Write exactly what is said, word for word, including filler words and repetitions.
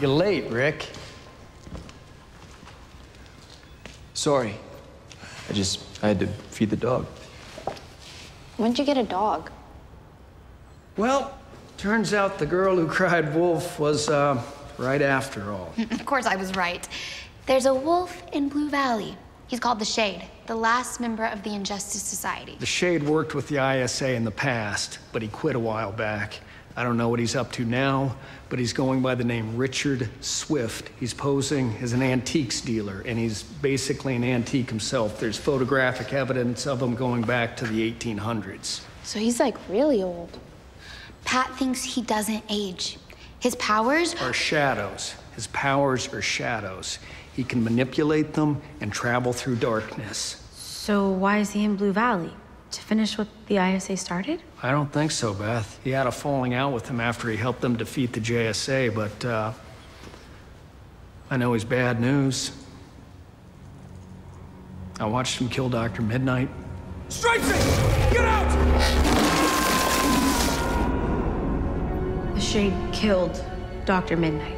You're late, Rick. Sorry. I just, I had to feed the dog. When'd you get a dog? Well, turns out the girl who cried wolf was uh, right after all. Of course I was right. There's a wolf in Blue Valley. He's called The Shade, the last member of the Injustice Society. The Shade worked with the I S A in the past, but he quit a while back. I don't know what he's up to now, but he's going by the name Richard Swift. He's posing as an antiques dealer, and he's basically an antique himself. There's photographic evidence of him going back to the eighteen hundreds. So he's like really old. Pat thinks he doesn't age. His powers are shadows. His powers are shadows. He can manipulate them and travel through darkness. So why is he in Blue Valley? To finish what the I S A started? I don't think so, Beth. He had a falling out with them after he helped them defeat the J S A, but uh, I know he's bad news. I watched him kill Doctor Midnight. Strike me! Get out! The Shade killed Doctor Midnight.